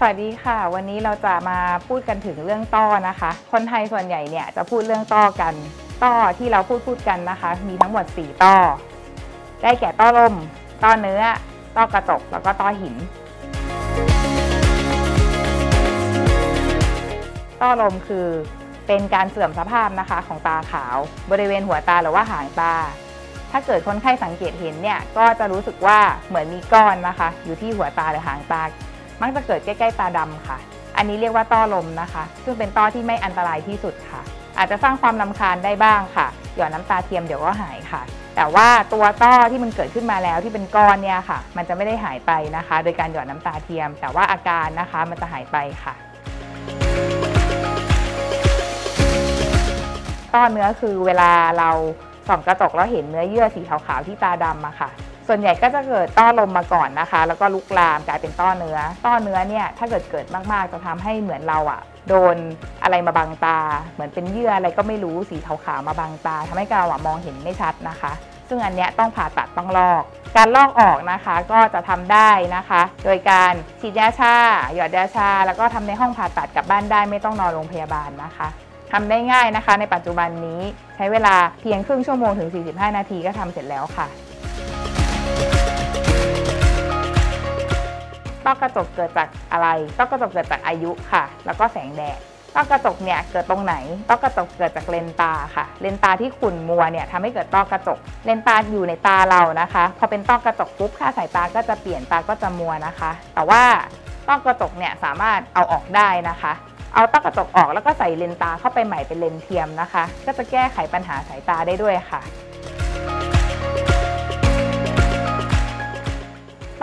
สวัสดีค่ะวันนี้เราจะมาพูดกันถึงเรื่องต้อนะคะคนไทยส่วนใหญ่เนี่ยจะพูดเรื่องต้อกันต้อที่เราพูดกันนะคะมีทั้งหมด4ต้อได้แก่ต้อลมต้อเนื้อต้อกระจกแล้วก็ต้อหินต้อลมคือเป็นการเสื่อมสภาพนะคะของตาขาวบริเวณหัวตาหรือว่าหางตาถ้าเกิดคนไข้สังเกตเห็นเนี่ยก็จะรู้สึกว่าเหมือนมีก้อนนะคะอยู่ที่หัวตาหรือหางตามักจะเกิดใกล้ๆตาดำค่ะอันนี้เรียกว่าต้อลมนะคะซึ่งเป็นต้อที่ไม่อันตรายที่สุดค่ะอาจจะสร้างความรำคาญได้บ้างค่ะหยอดน้ำตาเทียมเดี๋ยวก็หายค่ะแต่ว่าตัวต้อที่มันเกิดขึ้นมาแล้วที่เป็นก้อนเนี่ยค่ะมันจะไม่ได้หายไปนะคะโดยการหยอดน้ำตาเทียมแต่ว่าอาการนะคะมันจะหายไปค่ะต้อเนื้อคือเวลาเราส่องกระจกแล้วเห็นเนื้อเยื่อสีขาวๆที่ตาดำอะค่ะส่วนใหญ่ก็จะเกิดต้อลมมาก่อนนะคะแล้วก็ลุกลามกลายเป็นต้อเนื้อเนี่ยถ้าเกิดมากๆจะทำให้เหมือนเราอะโดนอะไรมาบังตาเหมือนเป็นเยื่ออะไรก็ไม่รู้สีขาวๆมาบังตาทำให้เราอะมองเห็นไม่ชัดนะคะซึ่งอันเนี้ยต้องผ่าตัดต้องลอกการลอกออกนะคะก็จะทำได้นะคะโดยการฉีดยาชาหยอดยาชาแล้วก็ทำในห้องผ่าตัดกลับบ้านได้ไม่ต้องนอนโรงพยาบาลนะคะทำได้ง่ายนะคะในปัจจุบันนี้ใช้เวลาเพียงครึ่งชั่วโมงถึง45นาทีก็ทำเสร็จแล้วค่ะต้อกระจกเกิดจากอะไรต้อกระจกเกิดจากอายุค่ะแล้วก็แสงแดดต้อกระจกเนี่ยเกิดตรงไหนต้อกระจกเกิดจากเลนตาค่ะเลนตาที่ขุ่นมัวเนี่ยทำให้เกิดต้อกระจกเลนตาอยู่ในตาเรานะคะพอเป็นต้อกระจกปุ๊บค่าสายตาก็จะเปลี่ยนตาก็จะมัวนะคะแต่ว่าต้อกระจกเนี่ยสามารถเอาออกได้นะคะเอาต้อกระจกออกแล้วก็ใส่เลนส์ตาเข้าไปใหม่เป็นเลนส์เทียมนะคะก็จะแก้ไขปัญหาสายตาได้ด้วยค่ะ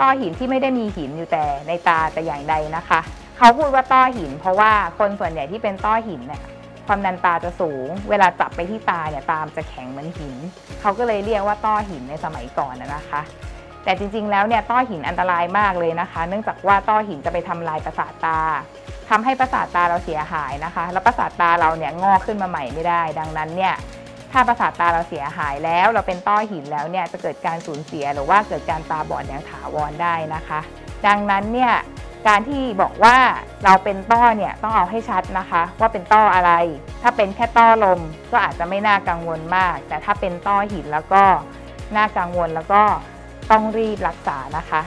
ต้อหินที่ไม่ได้มีหินอยู่แต่ในตาแต่อย่างใดนะคะเขาพูดว่าต้อหินเพราะว่าคนส่วนใหญ่ที่เป็นต้อหินเนี่ยความดันตาจะสูงเวลาจับไปที่ตาเนี่ยตาจะแข็งเหมือนหินเขาก็เลยเรียกว่าต้อหินในสมัยก่อนนะคะแต่จริงๆแล้วเนี่ยต้อหินอันตรายมากเลยนะคะเนื่องจากว่าต้อหินจะไปทำลายประสาทตาทำให้ประสาทตาเราเสียหายนะคะแล้วประสาทตาเราเนี่ยงอกขึ้นมาใหม่ไม่ได้ดังนั้นเนี่ยถ้าประสาทตาเราเสียหายแล้วเราเป็นต้อหินแล้วเนี่ยจะเกิดการสูญเสียหรือว่าเกิดการตาบอดอย่างถาวรได้นะคะดังนั้นเนี่ยการที่บอกว่าเราเป็นต้อเนี่ยต้องเอาให้ชัดนะคะว่าเป็นต้ออะไรถ้าเป็นแค่ต้อลมก็อาจจะไม่น่ากังวลมากแต่ถ้าเป็นต้อหินแล้วก็น่ากังวลแล้วก็ต้องรีบรักษานะคะ